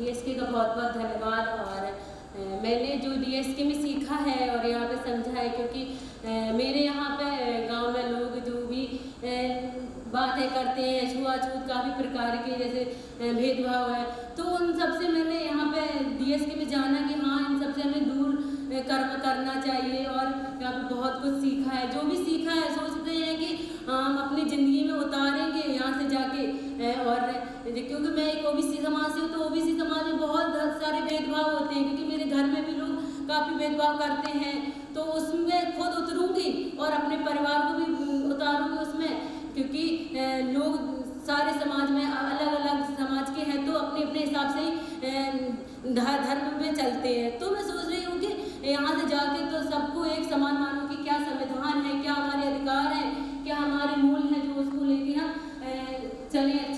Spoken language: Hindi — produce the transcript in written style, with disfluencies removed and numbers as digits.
DSK का बहुत बहुत धन्यवाद। और मैंने जो DSK में सीखा है और यहाँ पे समझा है, क्योंकि मेरे यहाँ पे गांव में लोग जो भी बातें करते हैं, छुआछूत काफ़ी प्रकार के जैसे भेदभाव है, तो उन सबसे मैंने यहाँ पे DSK में जाना कि हाँ, इन सबसे हमें दूर कर्म करना चाहिए। और यहाँ पे बहुत कुछ सीखा है, जो भी सीखा है सोचते हैं कि हम अपनी ज़िंदगी में उतारेंगे यहाँ से जाके। और क्योंकि मैं एक OBC समाज से हूँ, तो OBC समाज में बहुत सारे भेदभाव होते हैं, क्योंकि मेरे घर में भी लोग काफ़ी भेदभाव करते हैं, तो उसमें खुद उतरूँगी और अपने परिवार को भी उतारूँगी उसमें, क्योंकि लोग सारे समाज में अलग अलग समाज के हैं, तो अपने अपने हिसाब से ही धर्म में चलते हैं। तो मैं सोच रही हूँ कि यहाँ से जाके तो सबको एक समान मानूँ कि क्या संविधान है, क्या हमारे अधिकार हैं, क्या हमारे मूल हैं, जो उसको लेके ना चले।